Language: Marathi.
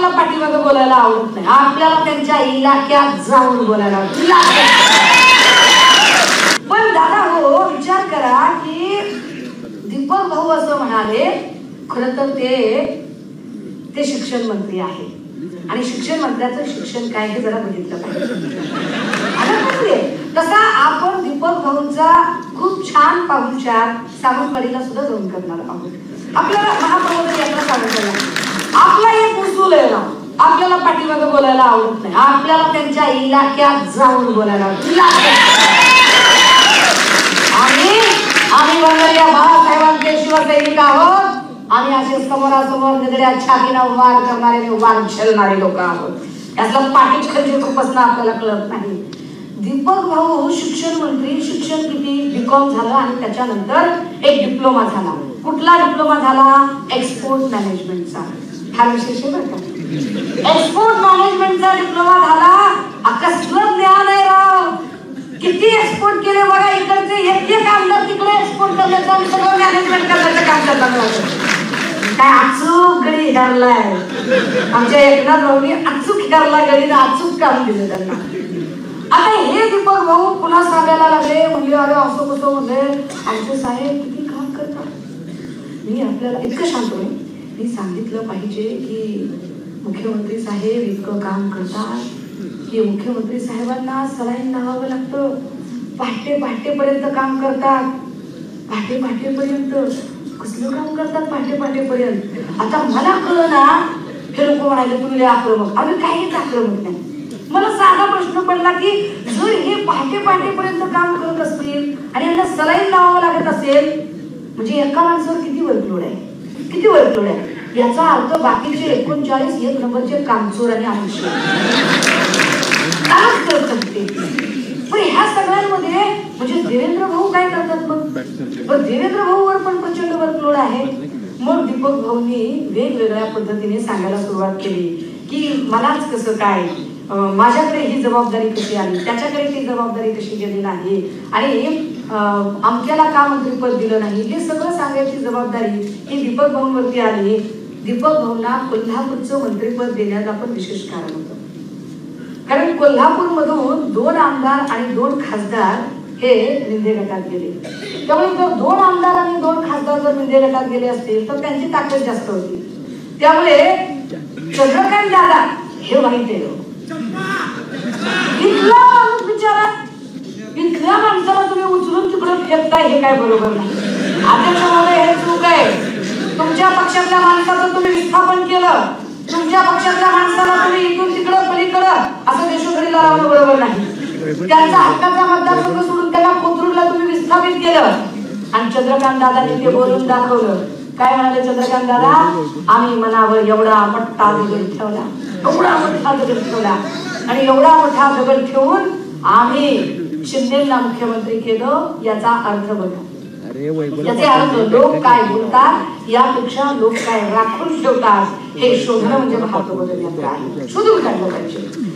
कोणाला पाठीमागे बोलायला आवडत नाही. आपल्याला त्यांच्या इलाक्यात जाऊन बोलायला आवडत. पण दादा हो विचार करा की दीपक भाऊ असं म्हणाले, खरं तर ते शिक्षण मंत्री आहे आणि शिक्षण मंत्र्याचं शिक्षण काय हे जरा बघितलं पाहिजे. तसा आपण दीपक भाऊंचा खूप छान पाहुणचार सावंतवाडीला सुद्धा जाऊन करणार आहोत. आपल्याला महाप्रबोधन यात्रा सावंतवाडीला आपला एक उसूल आहे ना, आपल्याला पाठीमागे बोलायला आवडत नाही. आपल्याला त्यांच्या इलाक्यात जाऊन बोलायला आवडत. आम्ही वंदनीय बाळासाहेबांचे शिवसैनिक आहोत. आम्ही असे समोरासमोर निधड्या छातीला वार करणारे वार झेलणारे लोक आहोत. यातला पाठीच खर्च खुपसणं आपल्याला कळत नाही. दीपक भाऊ शिक्षण मंत्री, शिक्षण किती बीकॉम झालं आणि त्याच्यानंतर एक डिप्लोमा झाला. कुठला डिप्लोमा झाला? एक्सपोर्ट मॅनेजमेंटचा. हा विशेष बरं का, एक्सपोर्ट मॅनेजमेंटचा डिप्लोमा झाला. कसलं ज्ञान आहे राव, किती एक्सपोर्ट केले बघा. इकडचे हे कामदार तिकडे एक्सपोर्ट करण्याचं सगळं मॅनेजमेंट करण्याचं काम करतात. काय अचूक गडी धरलाय आमच्या एकनाथ भाऊनी. अचूक धरला गडीनं, अचूक काम दिलं त्यांना. आता हे दीपक भाऊ पुन्हा सांगायला लागले, म्हणजे अरे असं कसं म्हणजे आमचे साहेब किती काम करतात. मी आपल्याला इतकं सांगतोय, मी सांगितलं पाहिजे की मुख्यमंत्री साहेब इतकं काम करतात की मुख्यमंत्री साहेबांना सलाईन लावावं लागतं. पहाटे पहाटेपर्यंत काम करतात. पहाटे पहाटेपर्यंत कसलं काम करतात, पाठे पाठेपर्यंत. आता मला कळलं ना, हे लोक म्हणाले तुम्ही आक्रमक. आम्ही काहीच आक्रमक नाही. मला साधा प्रश्न पडला की जर हे पाठे पाठेपर्यंत काम करत असतील आणि यांना सलाईन लावावं लागत असेल, म्हणजे एका माणसावर किती वर्कलोड आहे, किती वर्कलोड आहे. याचा अर्थ बाकीचे 39 एक नंबरचे कामचोर आणि आयुष्य. पण ह्या सगळ्यांमध्ये म्हणजे देवेंद्र भाऊ काय करतात? मग देवेंद्र भाऊ वर पण प्रचंड वर्कलोड आहे. मग दीपक भाऊनी वेगवेगळ्या पद्धतीने सांगायला सुरुवात केली की मलाच कसं काय, माझ्याकडे ही जबाबदारी कशी आली, त्याच्याकडे ती जबाबदारी कशी गेली नाही आणि आमच्याला का मंत्रिपद दिलं नाही, हे सगळं सांगायची जबाबदारी ही दीपक भाऊंवरती आली. दीपक भाऊंना कोल्हापूरचं मंत्रिपद देण्यात आपण विशेष कारण होतं, कारण कोल्हापूरमधून 2 आमदार आणि 2 खासदार हे निंदे गटात गेले. त्यामुळे जर 2 आमदार आणि 2 खासदार जर निंदे गटात गेले असतील तर त्यांची ताकद जास्त होती. त्यामुळे चंद्रकांत दादा हे माहिती आहे, इथला माणूस बिचारा, इथल्या माणसाला तुम्ही उचलून तिकडं फेकताय हे काय बरोबर नाही. अध्यक्षामध्ये हे चूक आहे. तुमच्या पक्षातल्या माणसाचं तुम्ही विस्थापन केलं. तुमच्या पक्षातल्या माणसाला तुम्ही इथून तिकडं पलीकडं असं देशोधडीला लावणं बरोबर नाही. त्यांचा हक्काचा मतदारसंघ सोडून त्याला कोथरूडला तुम्ही विस्थापित केलं. आणि चंद्रकांत दादांनी ते बोलून दाखवलं. काय म्हणाले चंद्रकांत दादा? आम्ही मनावर एवढा मोठा दगड ठेवला, एवढा मोठा दगड ठेवला आणि एवढा मोठा दगड ठेवून आम्ही शिंदेला मुख्यमंत्री केलं. याचा अर्थ बघा, याचे अर्थ लोक काय बोलतात यापेक्षा लोक काय राखून ठेवतात हे शोधणं म्हणजे महाप्रबोधन यात्रा आहे. शोधून काढलं पाहिजे.